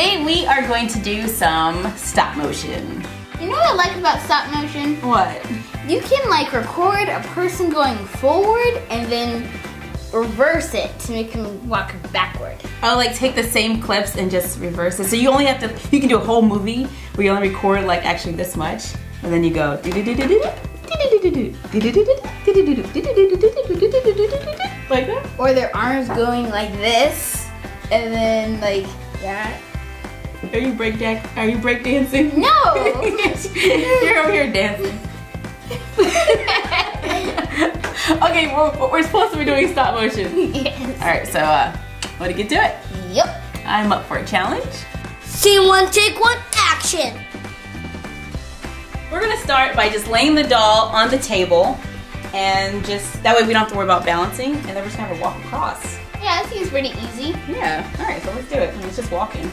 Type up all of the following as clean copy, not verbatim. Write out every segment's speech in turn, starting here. Today we are going to do some stop motion. You know what I like about stop motion? What? You can like record a person going forward and then reverse it to make him walk backward. Oh, like take the same clips and just reverse it. So you only have to, you can do a whole movie where you only record like actually this much and then you go like that. Or their arms going like this and then like that. Are you break dancing? No! You're over here dancing. Okay, we're supposed to be doing stop motion. Yes. Alright, so want to get to it? Yep. I'm up for a challenge. Scene one, take one, action. We're gonna start by just laying the doll on the table and just that way we don't have to worry about balancing and then we're just gonna have her walk across. Yeah, this seems pretty easy. Yeah. Alright, so let's do it. It's just walking.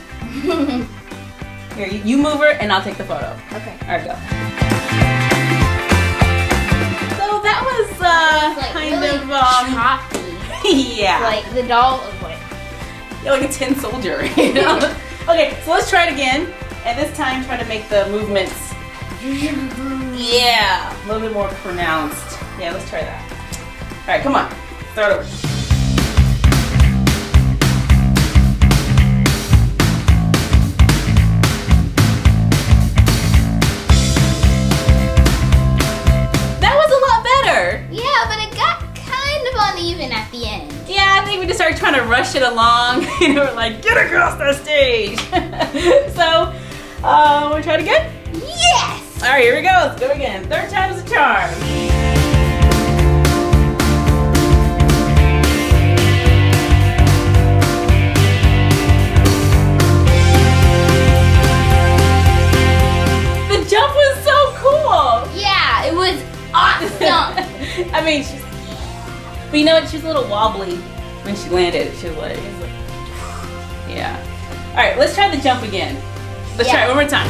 Here, you move her and I'll take the photo. Okay. Alright, go. So that was like kind really of choppy. Yeah. Like the doll of like yeah, like a tin soldier, you know? Okay, so let's try it again. And this time try to make the movements yeah, a little bit more pronounced. Yeah, let's try that. Alright, come on. Start over. Trying to rush it along, you know, we're like, get across the stage. So, wanna try it again? Yes! Alright, here we go, let's do it again. Third time's the charm. The jump was so cool! Yeah, it was awesome! I mean, she's like, yeah. But you know what, she's a little wobbly. When she landed, she was like, yeah. All right, let's try the jump again. Let's try it one more time.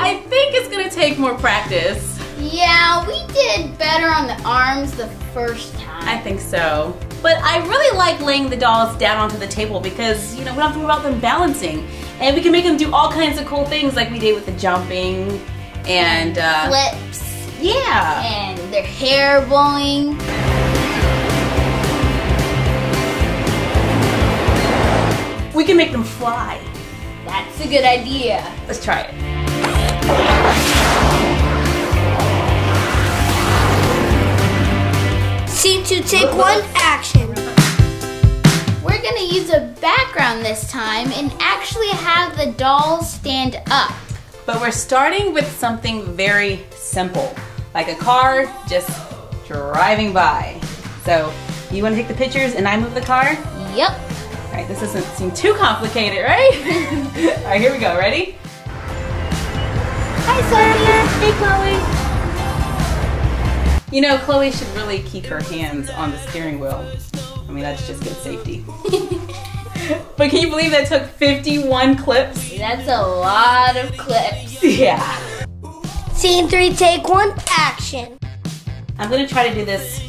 I think it's gonna take more practice. Yeah, we did better on the arms the first time. I think so. But I really like laying the dolls down onto the table because, you know, we don't have to worry about them balancing. And we can make them do all kinds of cool things like we did with the jumping. And flips. Yeah. And their hair blowing. We can make them fly. That's a good idea. Let's try it. Scene two, take one, action. We're gonna use a background this time and actually have the dolls stand up. But we're starting with something very simple, like a car just driving by. So you want to take the pictures and I move the car? Yep. All right, this doesn't seem too complicated, right? All right, here we go. Ready? Hi, Sarah. Hey, Chloe. You know, Chloe should really keep her hands on the steering wheel. I mean, that's just good safety. But can you believe that took 51 clips? That's a lot of clips. Yeah. Scene three, take one, action. I'm gonna try to do this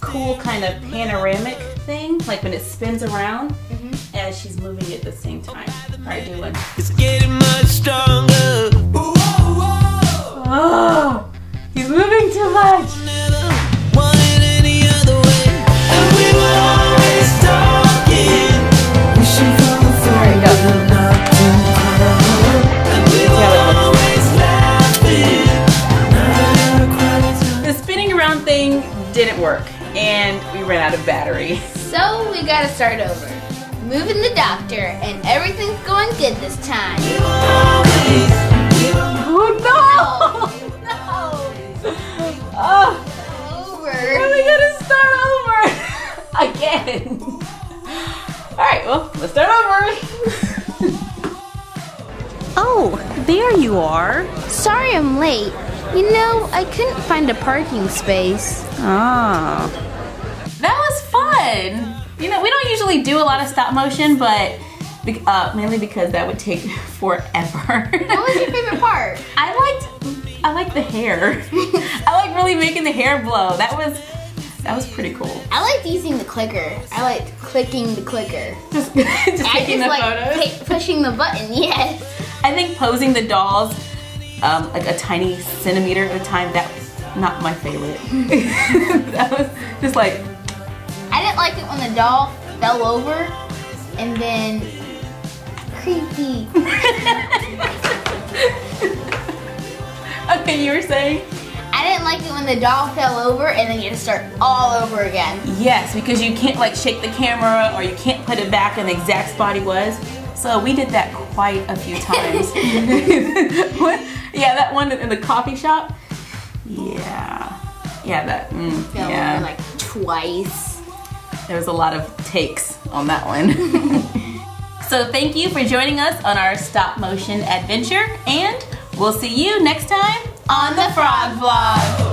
cool kind of panoramic thing, like when it spins around as she's moving at the same time. All right, do one. It's getting much stronger. Oh, he's moving too much. Didn't work and we ran out of battery. So we gotta start over. Moving the doctor and everything's going good this time. Oh no! No! Oh, over. We're gonna start over again. Alright, well, let's start over. Oh, there you are. Sorry I'm late. You know, I couldn't find a parking space. Oh. That was fun! You know, we don't usually do a lot of stop motion, but mainly because that would take forever. What was your favorite part? I liked the hair. I like really making the hair blow. That was That was pretty cool. I liked using the clicker. I liked clicking the clicker. Just taking the photos? Pushing the button, yes. I think posing the dolls like a tiny centimeter at a time, that was not my favorite. That was just like... I didn't like it when the doll fell over and then... creepy. Okay, you were saying? I didn't like it when the doll fell over and then you just start all over again. Yes, because you can't like shake the camera or you can't put it back in the exact spot it was. So we did that quite a few times. Yeah, that one in the coffee shop. Yeah. Yeah, that. Fell over like twice. There was a lot of takes on that one. So thank you for joining us on our stop motion adventure, and we'll see you next time on the Frog Vlog.